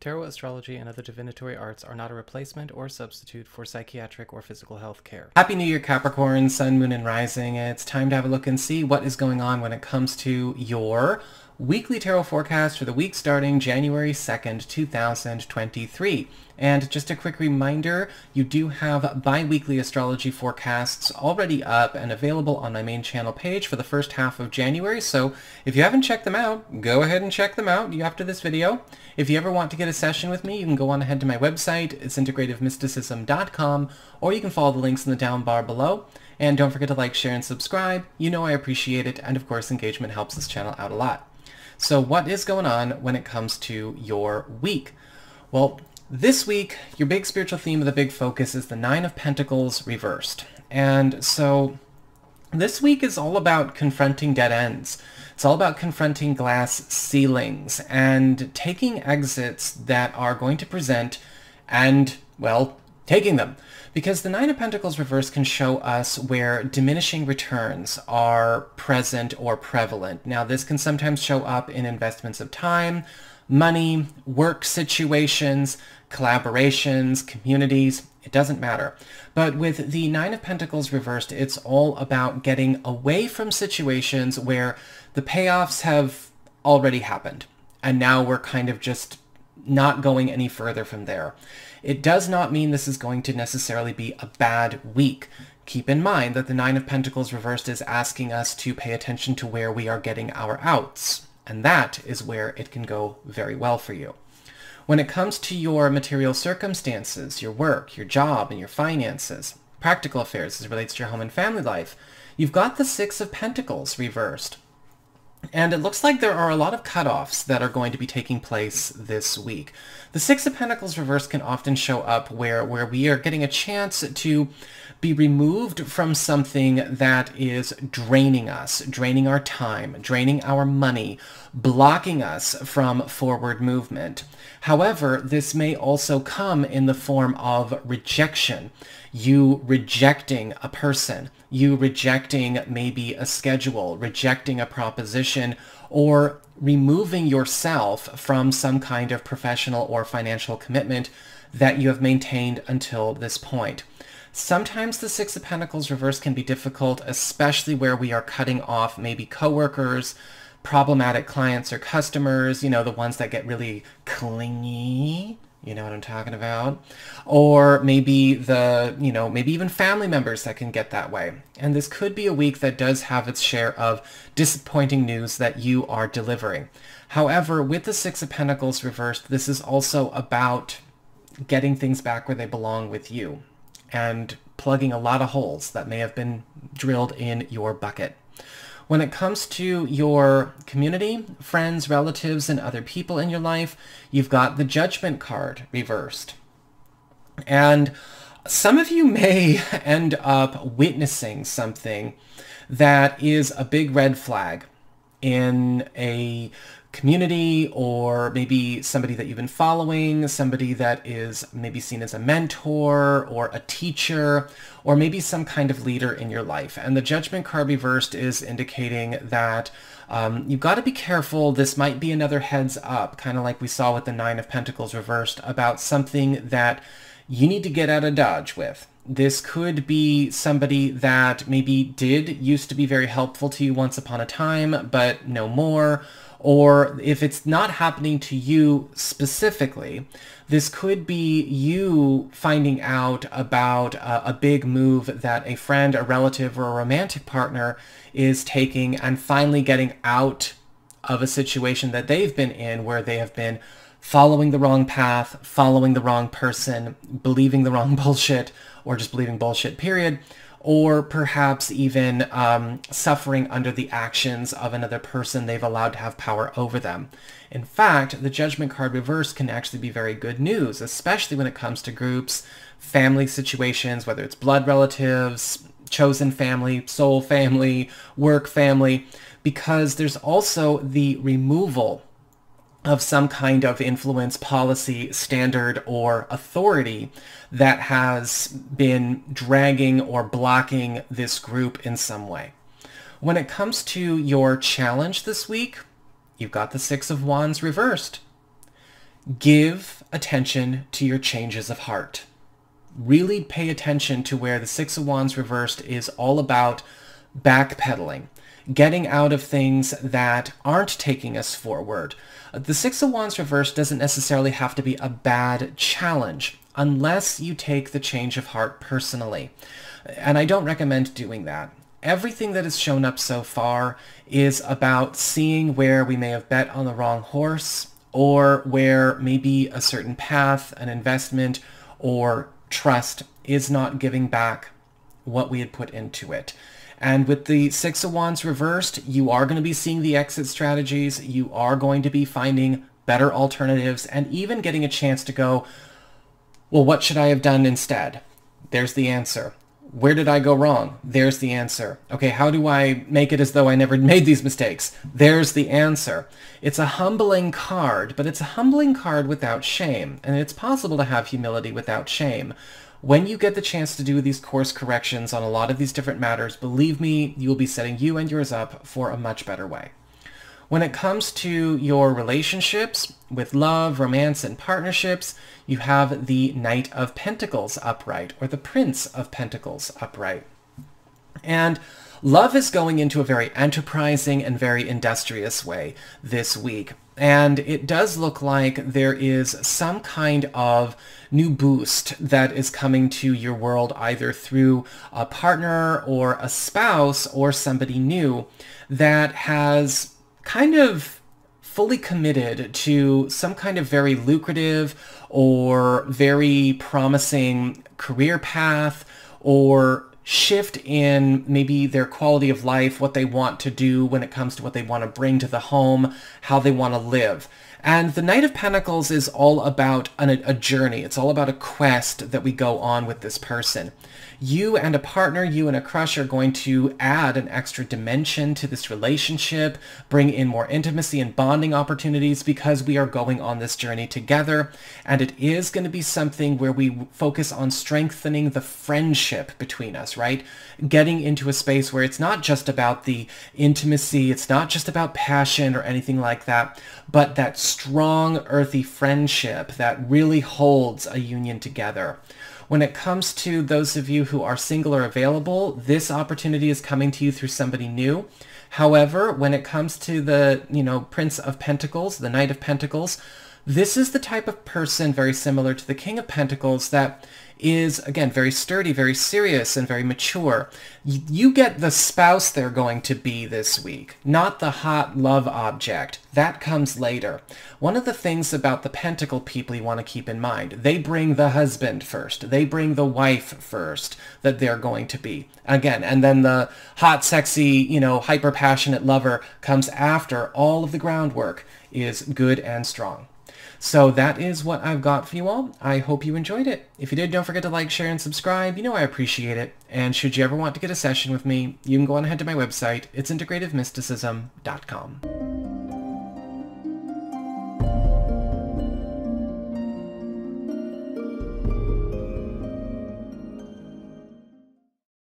Tarot astrology and other divinatory arts are not a replacement or substitute for psychiatric or physical health care. Happy New Year, Capricorn, Sun, Moon, and Rising. It's time to have a look and see what is going on when it comes to your weekly tarot forecast for the week starting January 2nd, 2023. And just a quick reminder, you do have bi-weekly astrology forecasts already up and available on my main channel page for the first half of January. So if you haven't checked them out, go ahead and check them out after this video. If you ever want to get a session with me, you can go on ahead to my website. It's integrativemysticism.com, or you can follow the links in the down bar below. And don't forget to like, share, and subscribe. You know I appreciate it, and of course engagement helps this channel out a lot. So what is going on when it comes to your week? Well, this week, your big spiritual theme of the big focus is the Nine of Pentacles reversed. And so this week is all about confronting dead ends. It's all about confronting glass ceilings and taking exits that are going to present and, well, taking them. Because the Nine of Pentacles reverse can show us where diminishing returns are present or prevalent. Now, this can sometimes show up in investments of time, money, work situations, collaborations, communities. It doesn't matter. But with the Nine of Pentacles reversed, it's all about getting away from situations where the payoffs have already happened. And now we're kind of just not going any further from there. It does not mean this is going to necessarily be a bad week. Keep in mind that the Nine of Pentacles reversed is asking us to pay attention to where we are getting our outs, and that is where it can go very well for you. When it comes to your material circumstances, your work, your job, and your finances, practical affairs as it relates to your home and family life, you've got the Six of Pentacles reversed. And it looks like there are a lot of cutoffs that are going to be taking place this week. The Six of Pentacles reverse can often show up where we are getting a chance to be removed from something that is draining us, draining our time, draining our money, blocking us from forward movement. However, this may also come in the form of rejection. You rejecting a person, you rejecting maybe a schedule, rejecting a proposition, or removing yourself from some kind of professional or financial commitment that you have maintained until this point. Sometimes the Six of Pentacles reverse can be difficult, especially where we are cutting off maybe coworkers, problematic clients or customers, you know, the ones that get really clingy. You know what I'm talking about? Or maybe maybe even family members that can get that way. And this could be a week that does have its share of disappointing news that you are delivering. However, with the Six of Pentacles reversed, this is also about getting things back where they belong with you and plugging a lot of holes that may have been drilled in your bucket. When it comes to your community, friends, relatives, and other people in your life, you've got the Judgment card reversed. And some of you may end up witnessing something that is a big red flag in a community, or maybe somebody that you've been following, somebody that is maybe seen as a mentor or a teacher, or maybe some kind of leader in your life. And the Judgment card reversed is indicating that you've got to be careful. This might be another heads up, kind of like we saw with the Nine of Pentacles reversed, about something that you need to get out of Dodge with. This could be somebody that maybe used to be very helpful to you once upon a time, but no more. Or if it's not happening to you specifically, this could be you finding out about a big move that a friend, a relative, or a romantic partner is taking and finally getting out of a situation that they've been in where they have been following the wrong path, following the wrong person, believing the wrong bullshit, or just believing bullshit, period. Or perhaps even suffering under the actions of another person they've allowed to have power over them. In fact, the Judgment card reverse can actually be very good news, especially when it comes to groups, family situations, whether it's blood relatives, chosen family, soul family, work family, because there's also the removal of some kind of influence, policy, standard, or authority that has been dragging or blocking this group in some way. When it comes to your challenge this week, you've got the Six of Wands reversed. Give attention to your changes of heart. Really pay attention to where the Six of Wands reversed is all about backpedaling, getting out of things that aren't taking us forward. The Six of Wands reversed doesn't necessarily have to be a bad challenge unless you take the change of heart personally. And I don't recommend doing that. Everything that has shown up so far is about seeing where we may have bet on the wrong horse, or where maybe a certain path, an investment, or trust is not giving back what we had put into it. And with the Six of Wands reversed, you are going to be seeing the exit strategies. You are going to be finding better alternatives and even getting a chance to go, well, what should I have done instead? There's the answer. Where did I go wrong? There's the answer. Okay, how do I make it as though I never made these mistakes? There's the answer. It's a humbling card, but it's a humbling card without shame. And it's possible to have humility without shame. When you get the chance to do these course corrections on a lot of these different matters, believe me, you will be setting you and yours up for a much better way. When it comes to your relationships with love, romance, and partnerships, you have the Knight of Pentacles upright, or the Prince of Pentacles upright. And love is going into a very enterprising and very industrious way this week. And it does look like there is some kind of new boost that is coming to your world, either through a partner or a spouse or somebody new that has kind of fully committed to some kind of very lucrative or very promising career path or shift in maybe their quality of life, what they want to do when it comes to what they want to bring to the home, how they want to live. And the Knight of Pentacles is all about a journey. It's all about a quest that we go on with this person. You and a partner, you and a crush are going to add an extra dimension to this relationship, bring in more intimacy and bonding opportunities because we are going on this journey together. And it is going to be something where we focus on strengthening the friendship between us, right? Getting into a space where it's not just about the intimacy, it's not just about passion or anything like that, but that strong earthy friendship that really holds a union together. When it comes to those of you who are single or available, this opportunity is coming to you through somebody new. However, when it comes to the, Prince of Pentacles, the Knight of Pentacles, this is the type of person very similar to the King of Pentacles that is, again, very sturdy, very serious, and very mature. You get the spouse they're going to be this week, not the hot love object. That comes later. One of the things about the Pentacle people you want to keep in mind, they bring the husband first. They bring the wife first that they're going to be. Again, and then the hot, sexy, hyper-passionate lover comes after. All of the groundwork is good and strong. So that is what I've got for you all. I hope you enjoyed it. If you did, don't forget to like, share, and subscribe. You know I appreciate it. And should you ever want to get a session with me, you can go on ahead to my website. It's integrativemysticism.com.